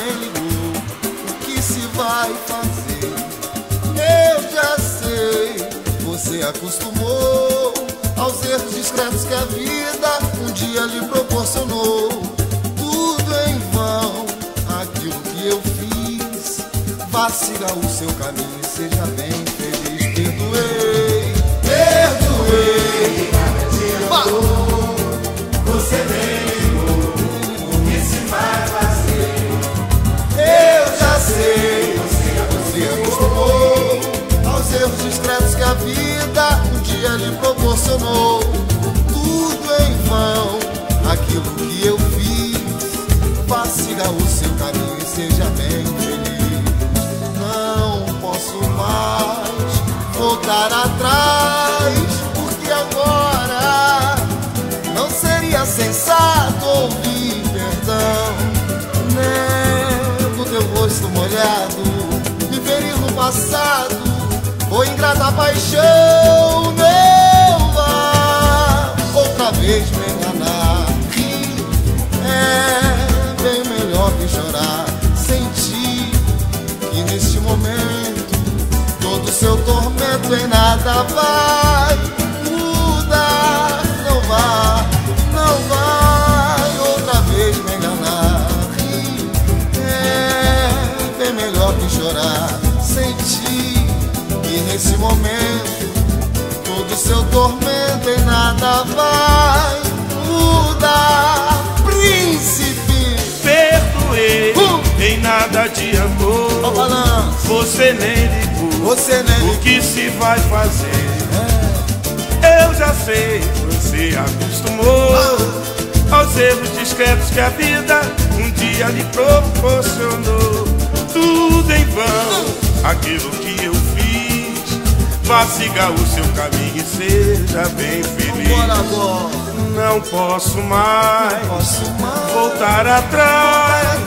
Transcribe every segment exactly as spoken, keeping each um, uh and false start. nem ligou. O que se vai fazer? Eu já sei. Você acostumou aos erros discretos que a vida um dia lhe proporcionou. Tudo em vão, aquilo que eu fiz. Vá, siga o seu caminho e seja bem feliz. Perdoei, perdoei. Você nem ligou, o que se vai fazer? Eu já sei, você acostumou aos erros discretos que a vida um dia lhe proporcionou. Tudo em vão, aquilo que eu fiz. Vá, siga o seu caminho e seja bem feliz. Não posso mais voltar atrás, porque agora não seria sensato ouvir perdão. Nego teu rosto molhado, me ferir no passado, ou ingrata paixão. Não vá outra vez me enganar. Rir é bem melhor que chorar. Sentir que neste momento todo seu tormento em nada vai mudar. Não vá, não vai outra vez me enganar. Rir é bem melhor que chorar. Sentir que nesse momento todo seu tormento em nada vai mudar. Príncipe, perdoei, uh! em nada adiantou. Oh, balanço. Você nem ligou, você nem ligou. O que se vai fazer? É. Eu já sei. Você acostumou aos erros discretos que a vida um dia lhe proporcionou. Tudo em vão, aquilo que eu fiz. Vá, siga o seu caminho e seja bem feliz. Não posso mais voltar atrás,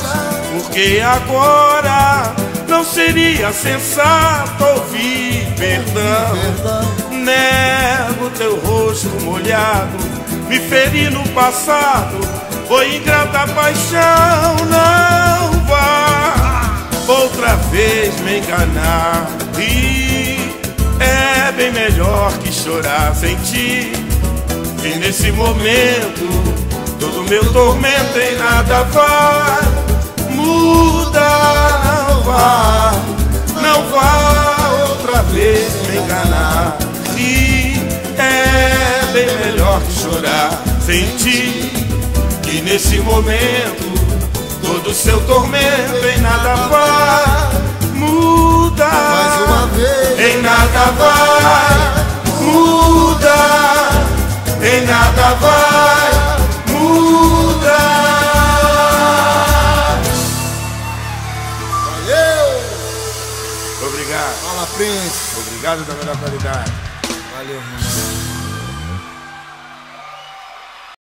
porque agora não seria sensato ouvir perdão. Nego teu rosto molhado, me feri no passado, foi ingrata paixão. Não vá outra vez me enganar. Rir é bem melhor que chorar. Sentir que nesse momento todo meu tormento em nada vai mudar. Não vá, não vá outra vez me enganar. É bem melhor que chorar. Sentir que nesse momento todo seu tormento em nada vai mudar. Mais uma vez. Em nada vai mudar. Em nada vai mudar. Valeu. Obrigado. Fala, Príncipe. Obrigado da melhor qualidade. Valeu, irmão.